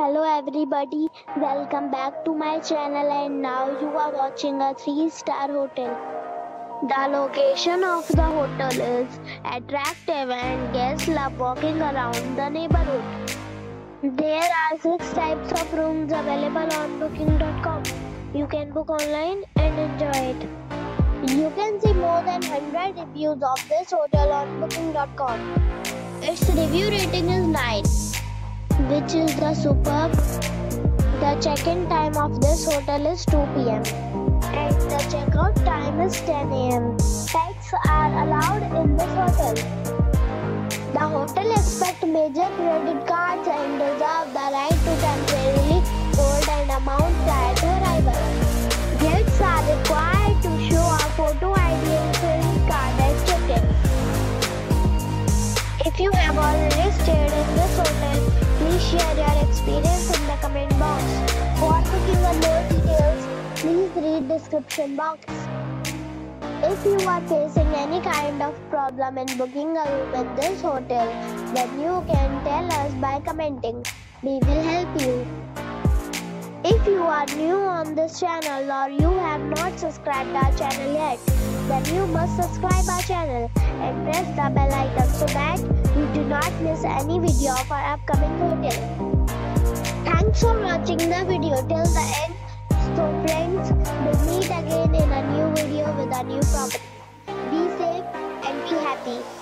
Hello everybody, welcome back to my channel and now you are watching a 3-star hotel. The location of the hotel is attractive and guests love walking around the neighborhood. There are 6 types of rooms available on booking.com. You can book online and enjoy it. You can see more than 100 reviews of this hotel on booking.com. Its review rating is 9. Which is the superb. The check-in time of this hotel is 2 p.m. and the check-out time is 10 a.m. Pets are allowed in this hotel. The hotel accepts major credit cards and reserves the right to temporarily hold an amount prior to arrival. Guests are required to show a photo ID and credit card at check-in. If you have already stayed in this hotel, please share your experience in the comment box. For booking or more details, please read description box. If you are facing any kind of problem in booking a room at this hotel, then you can tell us by commenting. We will help you. If you are new on this channel or you have not subscribed our channel yet, then you must subscribe our channel and press the bell icon so that you do not miss any video of our upcoming hotel. Thanks for watching the video till the end. So friends, we'll meet again in a new video with a new property. Be safe and be happy.